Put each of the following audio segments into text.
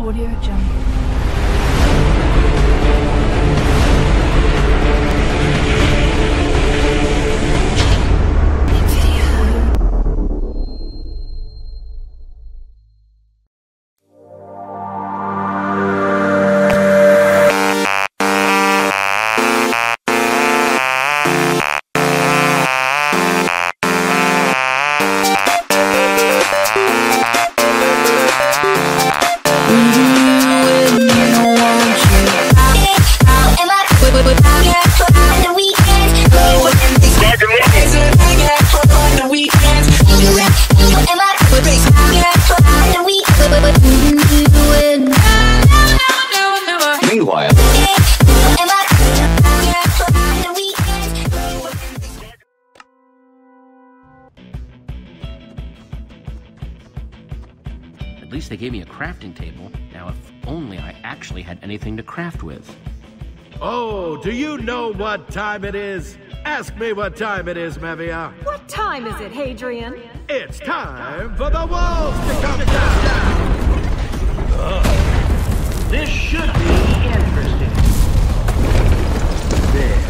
Audio Jungle. At least they gave me a crafting table. Now, if only I actually had anything to craft with. Oh, do you know what time it is? Ask me what time it is, Mavia. What time is it, Hadrian? It's time for the walls to come down! This should be interesting. There.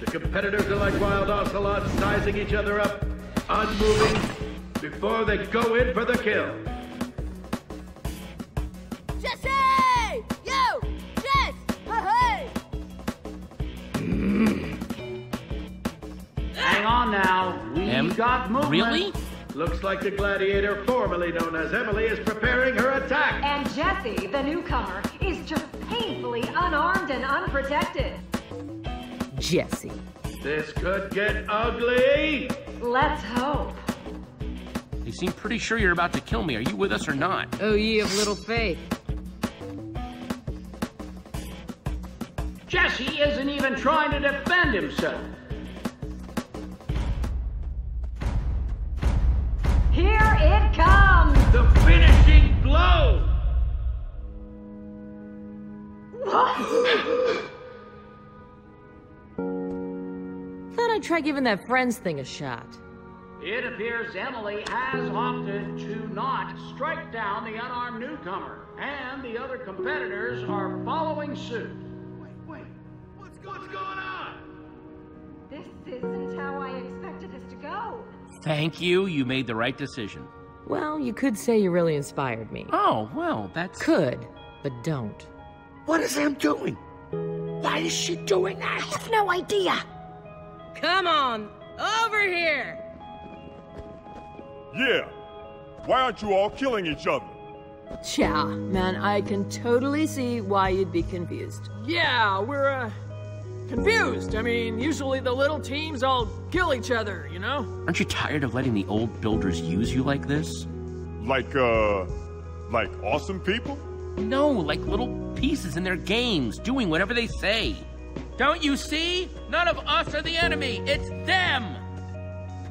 The competitors are like wild ocelots, sizing each other up. Unmoving before they go in for the kill. Jesse! Yo! Jess! Hey! Hang on now. We've got movement. Really? Looks like the gladiator formerly known as Emily is preparing her attack. And Jesse, the newcomer, is just painfully unarmed and unprotected. Jesse. This could get ugly. Let's hope. You seem pretty sure you're about to kill me. Are you with us or not? Oh, ye of little faith. Jesse isn't even trying to defend himself. Here it comes! The finishing blow! What? Try giving that friends thing a shot. It appears Emily has opted to not strike down the unarmed newcomer, and the other competitors are following suit. Wait, what's going on? This isn't how I expected this to go. Thank you, you made the right decision. Well, you could say you really inspired me. Oh, well, that's... Could, but don't. What is Em doing? Why is she doing that? I have no idea. Come on, over here! Yeah, why aren't you all killing each other? Cha, man, I can totally see why you'd be confused. Yeah, we're, confused. I mean, usually the little teams all kill each other, you know? Aren't you tired of letting the old builders use you like this? Like awesome people? No, like little pieces in their games, doing whatever they say. Don't you see? None of us are the enemy. It's them.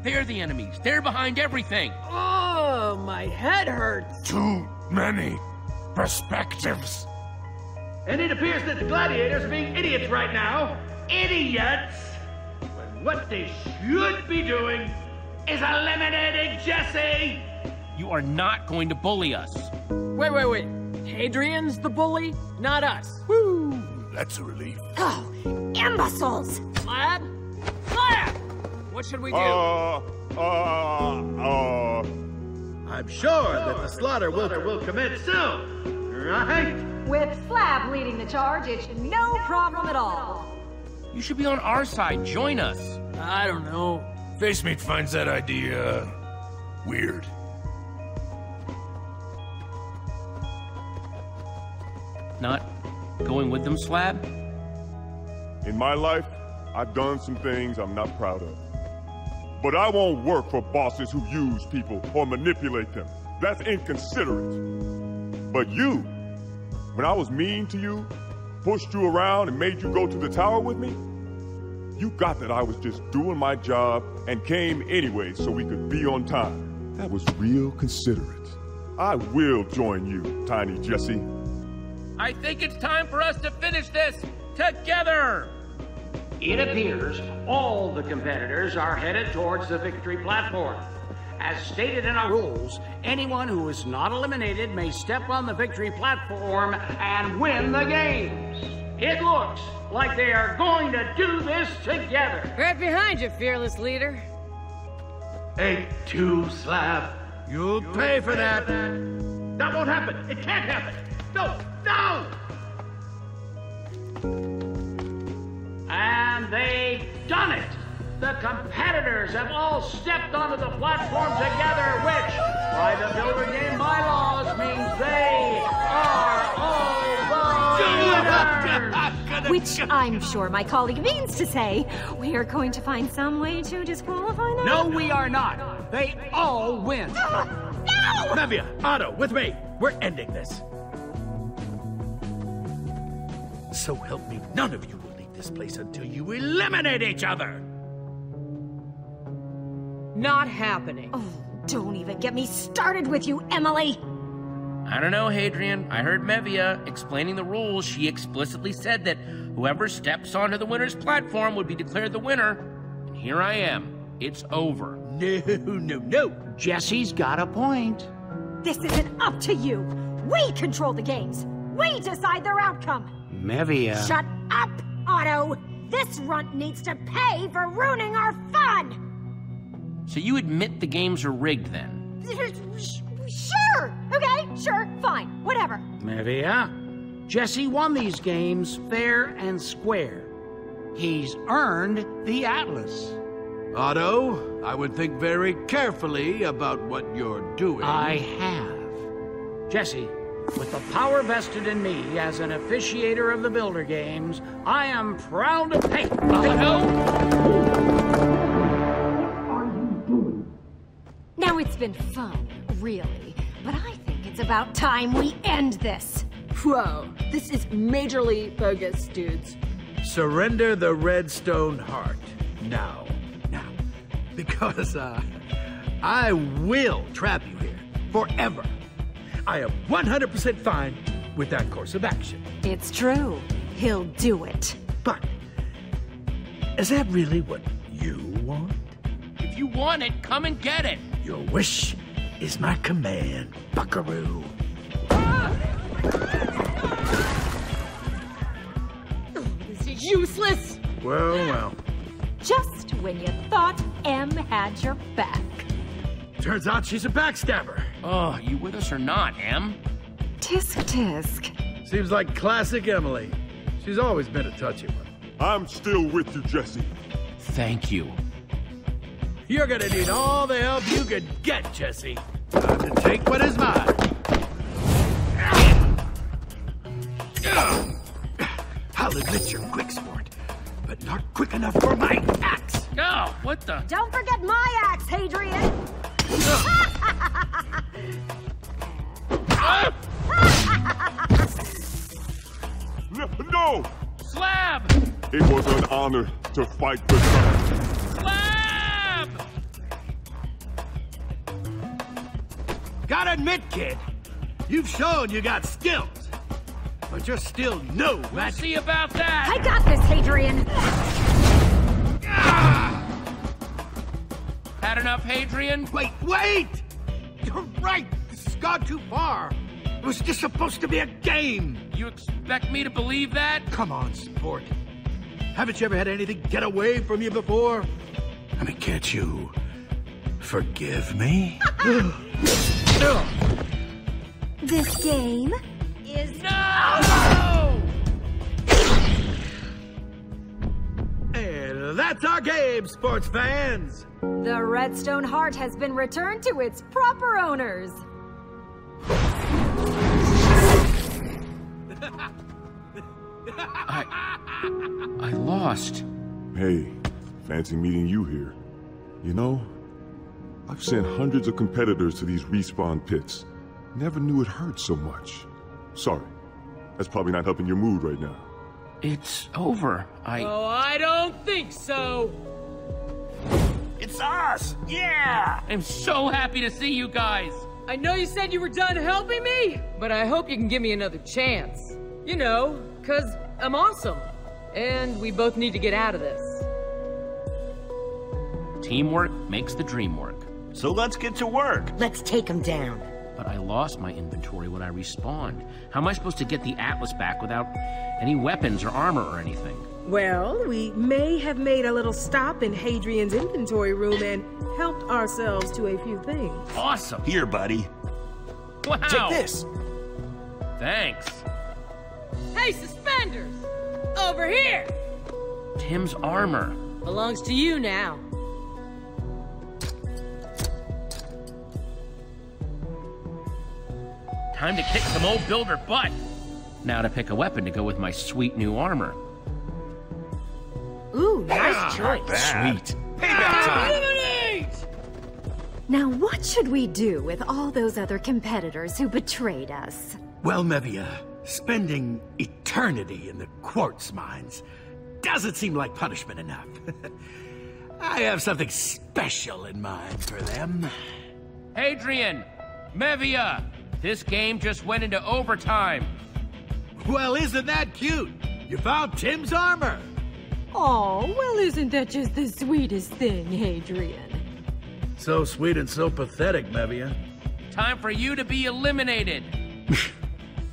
They're the enemies. They're behind everything. Oh, my head hurts. Too many perspectives. And it appears that the gladiators are being idiots right now. Idiots! When what they should be doing is eliminating Jesse. You are not going to bully us. Wait. Hadrian's the bully, not us. Woo! That's a relief. Oh, imbeciles! Lab! What should we do? I'm sure that the slaughter will commit soon, right? With Slab leading the charge, it's no problem at all. You should be on our side. Join us. I don't know. Facemeat finds that idea weird. Not going with them, Slab? In my life, I've done some things I'm not proud of. But I won't work for bosses who use people or manipulate them. That's inconsiderate. But you, when I was mean to you, pushed you around and made you go to the tower with me, you got that I was just doing my job and came anyway so we could be on time. That was real considerate. I will join you, Tiny Jesse. I think it's time for us to finish this together! It appears all the competitors are headed towards the victory platform. As stated in our rules, anyone who is not eliminated may step on the victory platform and win the games. It looks like they are going to do this together. Right behind you, fearless leader. 8-2, Slab. You'll pay for that. That won't happen. It can't happen. No, no! And they've done it. The competitors have all stepped onto the platform together, which, by the Builder Game bylaws, means they are all the winners! Which I'm sure my colleague means to say, we are going to find some way to disqualify them. No, we are not. They all win. No! Nevia, Otto, with me. We're ending this. So help me, none of you will leave this place until you eliminate each other! Not happening. Oh, don't even get me started with you, Emily! I don't know, Hadrian. I heard Mevia explaining the rules. She explicitly said that whoever steps onto the winner's platform would be declared the winner. And here I am. It's over. No, no, no. Jesse's got a point. This isn't up to you. We control the games. We decide their outcome. Mevia... Shut up, Otto! This runt needs to pay for ruining our fun! So you admit the games are rigged, then? Sure! Okay, sure, fine, whatever. Mevia, Jesse won these games fair and square. He's earned the Atlas. Otto, I would think very carefully about what you're doing. I have. Jesse, with the power vested in me as an officiator of the Builder Games, I am proud to pay. Otto! Now, it's been fun, really, but I think it's about time we end this. Whoa, this is majorly bogus, dudes. Surrender the Redstone Heart. Now. Now. Because, I will trap you here. Forever. I am 100% fine with that course of action. It's true. He'll do it. But, is that really what you want? If you want it, come and get it. Your wish is my command, buckaroo. Oh, this is useless! Well, well. Just when you thought Em had your back. Turns out she's a backstabber. Oh, you with us or not, Em? Tisk tisk. Seems like classic Emily. She's always been a touchy one. I'm still with you, Jesse. Thank you. You're gonna need all the help you can get, Jesse. Time to take what is mine. I'll admit you're quick, sport, but not quick enough for my axe. No, what the? Don't forget my axe, Hadrian. No! Slab! It was an honor to fight with her. Slab! Gotta admit, kid, you've shown you got skills, but you're still no match. We'll see about that. I got this, Hadrian. Had enough, Hadrian? Wait, wait! You're right. This has gone too far. It was just supposed to be a game. You expect me to believe that? Come on, sport. Haven't you ever had anything get away from you before? I mean, can't you forgive me? This game is... No! And that's our game, sports fans! The Redstone Heart has been returned to its proper owners. I lost. Hey, fancy meeting you here. You know, I've sent hundreds of competitors to these respawn pits. Never knew it hurt so much. Sorry. That's probably not helping your mood right now. It's over. Oh, I don't think so. It's us! Yeah! I'm so happy to see you guys. I know you said you were done helping me, but I hope you can give me another chance. You know, 'cause I'm awesome. And we both need to get out of this. Teamwork makes the dream work. So let's get to work. Let's take them down. But I lost my inventory when I respawned. How am I supposed to get the Atlas back without any weapons or armor or anything? Well, we may have made a little stop in Hadrian's inventory room and helped ourselves to a few things. Awesome! Here, buddy. Wow! Take this! Thanks. Hey, Suspenders! Over here! Tim's armor. Belongs to you now. Time to kick some old builder butt. Now to pick a weapon to go with my sweet new armor. Ooh, nice choice. Sweet. Payback time. Now what should we do with all those other competitors who betrayed us? Well, Mevia, spending eternity in the quartz mines doesn't seem like punishment enough. I have something special in mind for them. Hadrian, Mevia. This game just went into overtime. Well, isn't that cute? You found Tim's armor. Oh, well, isn't that just the sweetest thing, Hadrian? So sweet and so pathetic, Mevia. Time for you to be eliminated.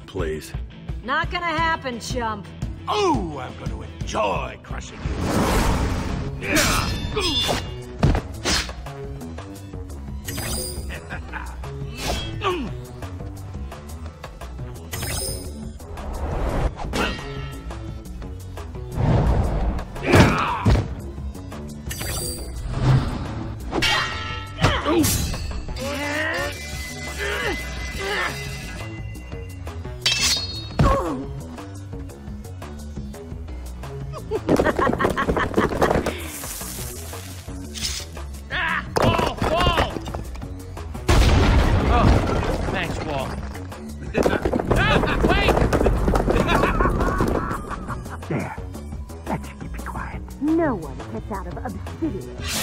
Please. Not gonna happen, chump. Oh, I'm gonna enjoy crushing you. Yeah.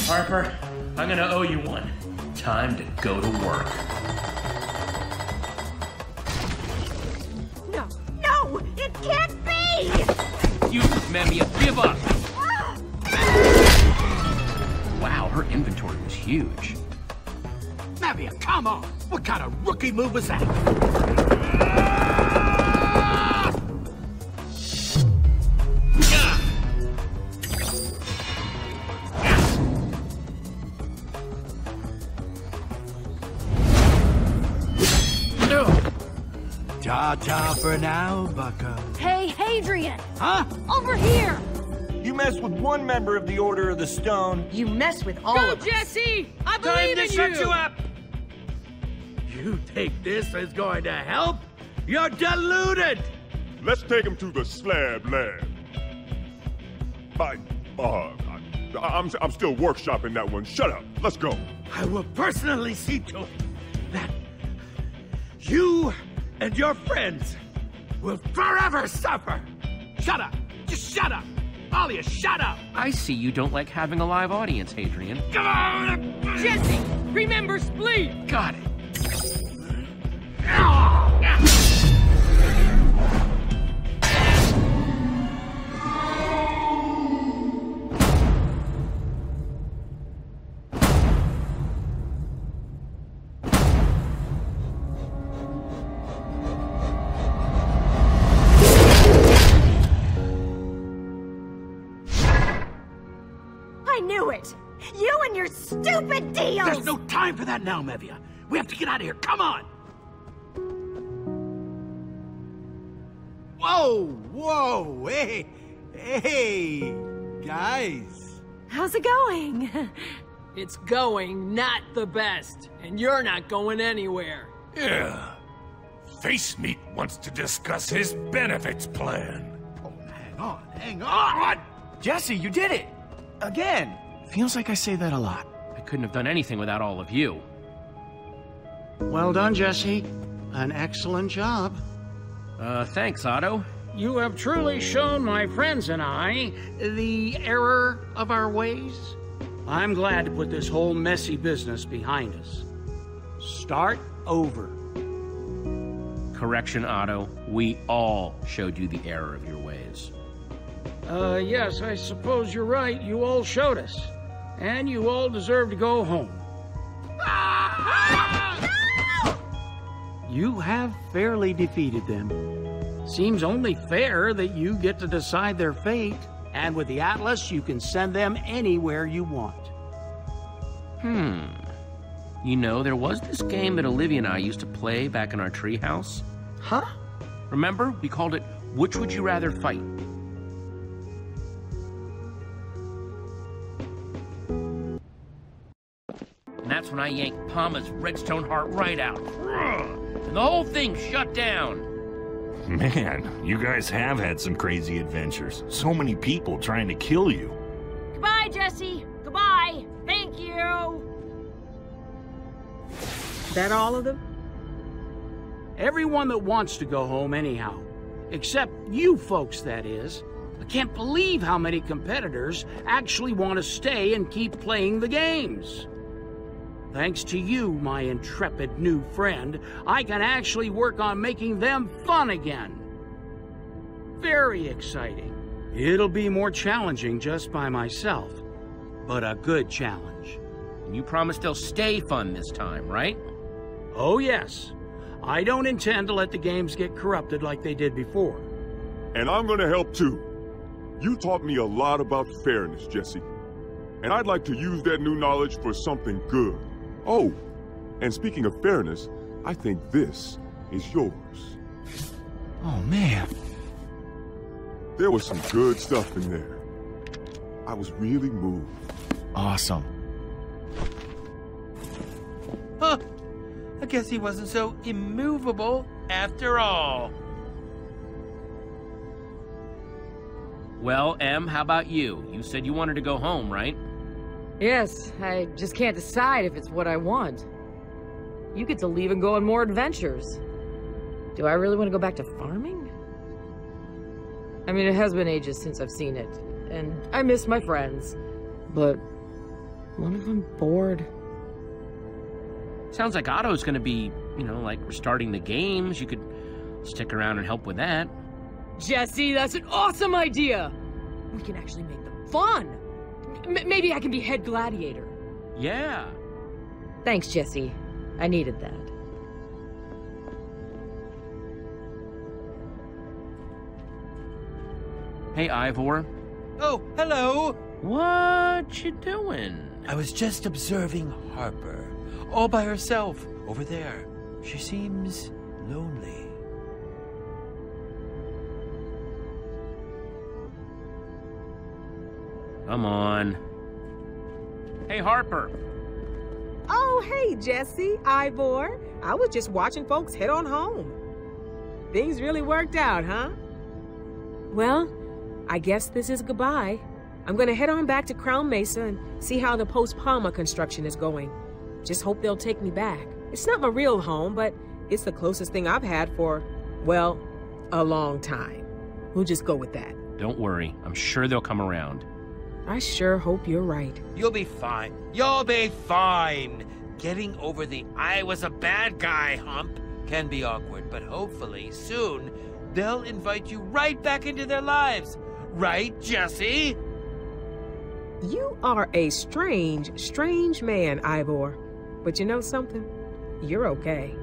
Harper, I'm gonna owe you one. Time to go to work. No, no, it can't be! You, Mevia, give up! Wow, her inventory was huge. Mevia, come on! What kind of rookie move was that? Ta-ta for now, bucko. Hey, Hadrian! Huh? Over here! You mess with one member of the Order of the Stone. You mess with all of us. Go, Jesse! I believe in you! Time to shut you up! You think this is going to help? You're deluded! Let's take him to the slab lab. I'm still workshopping that one. Shut up. Let's go. I will personally see to it that you and your friends will forever suffer! Shut up! Just shut up! All of you, shut up! I see you don't like having a live audience, Hadrian. Come on! Jesse! Remember Spleen! Got it. Stupid deals! There's no time for that now, Mevia. We have to get out of here. Come on! Whoa! Whoa! Hey! Hey! Guys! How's it going? It's going not the best. And you're not going anywhere. Yeah. Facemeat wants to discuss his benefits plan. Oh, hang on. Hang on! Jesse, you did it! Again! Feels like I say that a lot. I couldn't have done anything without all of you. Well done, Jesse. An excellent job. Thanks, Otto. You have truly shown my friends and I the error of our ways. I'm glad to put this whole messy business behind us. Start over. Correction, Otto. We all showed you the error of your ways. Yes, I suppose you're right. You all showed us. And you all deserve to go home. You have fairly defeated them. Seems only fair that you get to decide their fate. And with the Atlas, you can send them anywhere you want. You know, there was this game that Olivia and I used to play back in our treehouse. Huh? Remember? We called it, Which Would You Rather Fight? And that's when I yanked Palma's redstone heart right out. And the whole thing shut down. Man, you guys have had some crazy adventures. So many people trying to kill you. Goodbye, Jesse. Goodbye. Thank you. That all of them? Everyone that wants to go home anyhow. Except you folks, that is. I can't believe how many competitors actually want to stay and keep playing the games. Thanks to you, my intrepid new friend, I can actually work on making them fun again. Very exciting. It'll be more challenging just by myself, but a good challenge. And you promise they'll stay fun this time, right? Oh, yes. I don't intend to let the games get corrupted like they did before. And I'm going to help, too. You taught me a lot about fairness, Jesse. And I'd like to use that new knowledge for something good. Oh, and speaking of fairness, I think this is yours. Oh, man. There was some good stuff in there. I was really moved. Awesome. Huh. I guess he wasn't so immovable after all. Well, Em, how about you? You said you wanted to go home, right? Yes, I just can't decide if it's what I want. You get to leave and go on more adventures. Do I really want to go back to farming? I mean, it has been ages since I've seen it, and I miss my friends. But what if I'm bored? Sounds like Otto's gonna be, you know, like restarting the games. You could stick around and help with that. Jesse, that's an awesome idea! We can actually make them fun! Maybe I can be head gladiator. Yeah. Thanks, Jesse. I needed that. Hey, Ivor. Oh, hello! What you doing? I was just observing Harper. All by herself, over there. She seems lonely. Come on. Hey, Harper. Oh, hey, Jesse, Ivor. I was just watching folks head on home. Things really worked out, huh? Well, I guess this is goodbye. I'm gonna head on back to Crown Mesa and see how the post-Palma construction is going. Just hope they'll take me back. It's not my real home, but it's the closest thing I've had for, well, a long time. We'll just go with that. Don't worry. I'm sure they'll come around. I sure hope you're right. You'll be fine. You'll be fine. Getting over the I was a bad guy hump can be awkward, but hopefully soon they'll invite you right back into their lives. Right, Jesse? You are a strange, strange man, Ivor. But you know something? You're okay.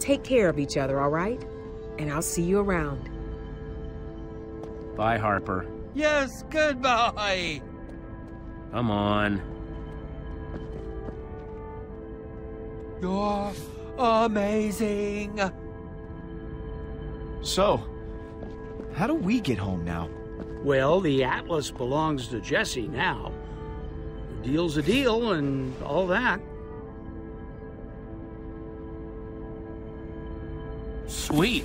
Take care of each other, all right? And I'll see you around. Bye, Harper. Yes, goodbye! Come on. You're amazing! So, how do we get home now? Well, the Atlas belongs to Jesse now. The deal's a deal and all that. Sweet.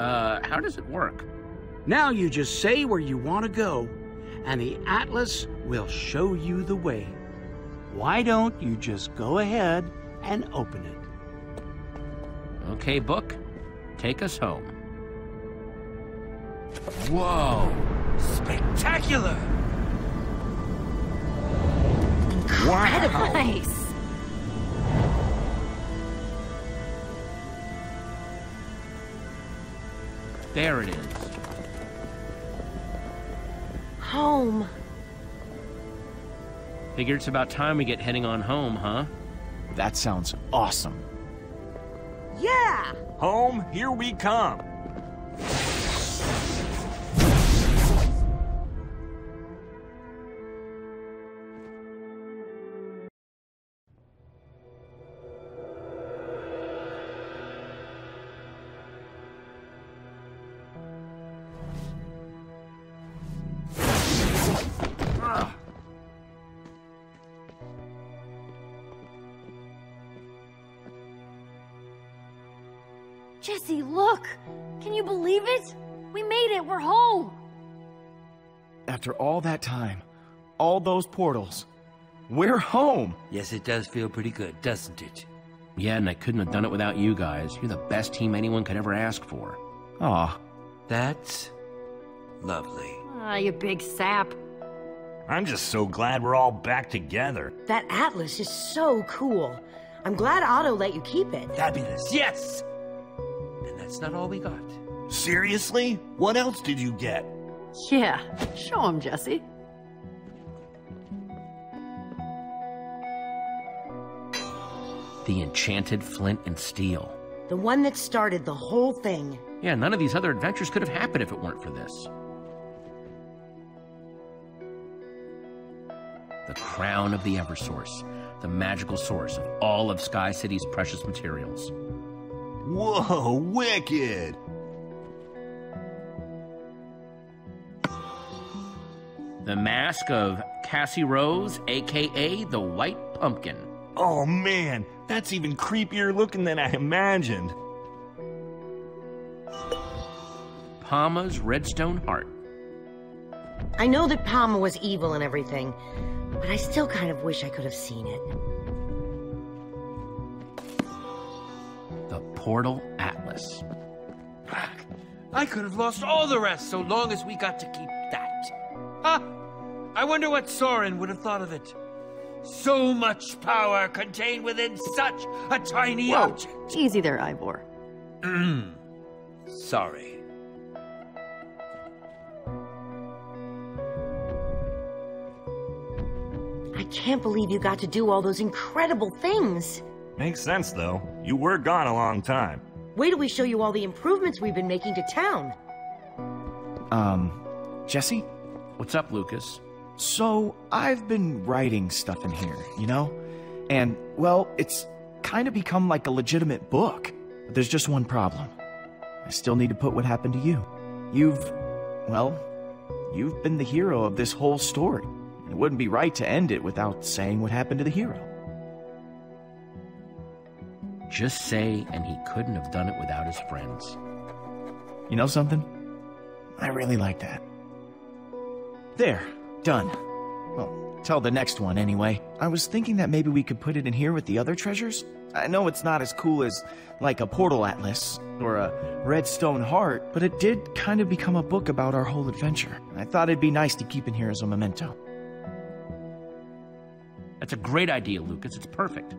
How does it work? Now you just say where you want to go, and the Atlas will show you the way. Why don't you just go ahead and open it? Okay, Book. Take us home. Whoa! Spectacular! Incredible! Wow. Nice! There it is. Home. Figure it's about time we get heading on home, huh? That sounds awesome. Yeah! Home, here we come. Jesse, look! Can you believe it? We made it! We're home! After all that time, all those portals, we're home! Yes, it does feel pretty good, doesn't it? Yeah, and I couldn't have done it without you guys. You're the best team anyone could ever ask for. Aw. That's... lovely. Aw, you big sap. I'm just so glad we're all back together. That atlas is so cool. I'm glad Otto let you keep it. Fabulous, yes! That's not all we got. Seriously? What else did you get? Yeah, show him, Jesse. The enchanted flint and steel. The one that started the whole thing. Yeah, none of these other adventures could have happened if it weren't for this. The crown of the Eversource. The magical source of all of Sky City's precious materials. Whoa, wicked! The mask of Cassie Rose, aka the White Pumpkin. Oh man, that's even creepier looking than I imagined. Palma's Redstone Heart. I know that Palma was evil and everything, but I still kind of wish I could have seen it. Portal Atlas. I could have lost all the rest so long as we got to keep that. Ah, I wonder what Sorin would have thought of it. So much power contained within such a tiny object. Easy there, Ivor. Sorry. I can't believe you got to do all those incredible things. Makes sense, though. You were gone a long time. Wait till we show you all the improvements we've been making to town. Jesse? What's up, Lucas? So, I've been writing stuff in here, you know? And, well, it's kind of become like a legitimate book. But there's just one problem. I still need to put what happened to you. You've been the hero of this whole story. It wouldn't be right to end it without saying what happened to the hero. Just say, and he couldn't have done it without his friends. You know something? I really like that. There. Done. Well, tell the next one, anyway. I was thinking that maybe we could put it in here with the other treasures. I know it's not as cool as, like, a portal atlas or a redstone heart, but it did kind of become a book about our whole adventure. I thought it'd be nice to keep in here as a memento. That's a great idea, Lucas. It's perfect.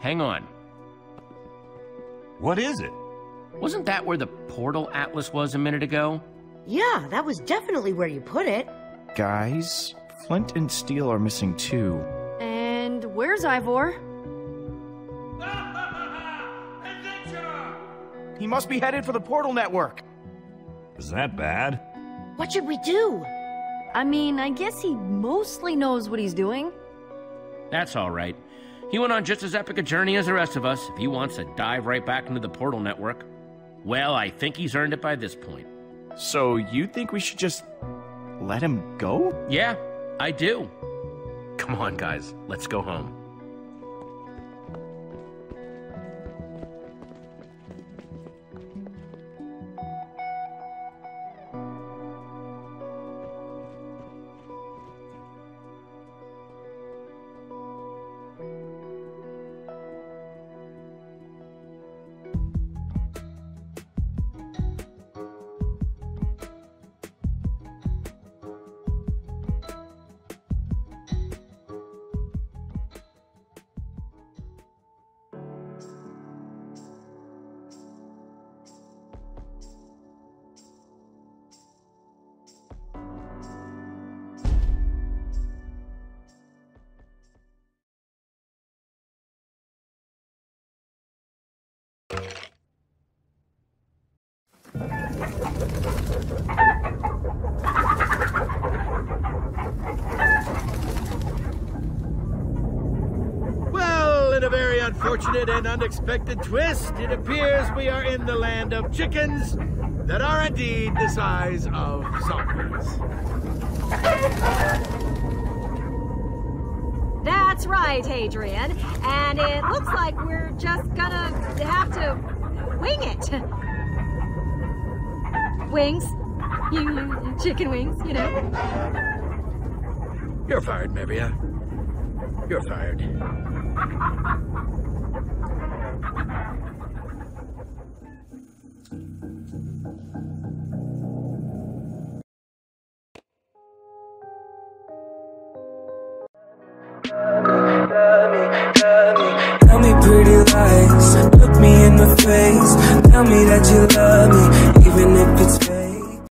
Hang on. What is it? Wasn't that where the portal atlas was a minute ago? Yeah, that was definitely where you put it. Guys, flint and steel are missing too. And where's Ivor? Adventure! He must be headed for the portal network. Is that bad? What should we do? I mean, I guess he mostly knows what he's doing. That's all right. He went on just as epic a journey as the rest of us. If he wants to dive right back into the portal network, well, I think he's earned it by this point. So you think we should just let him go? Yeah, I do. Come on, guys. Let's go home. unfortunate and unexpected twist, it appears we are in the land of chickens that are indeed the size of zombies. That's right, Adrian. And it looks like we're just gonna have to wing it. Wings. You chicken wings, you know. You're fired, Mevia. You're fired. Tell me pretty lies, look me in the face, tell me that you love me, even if it's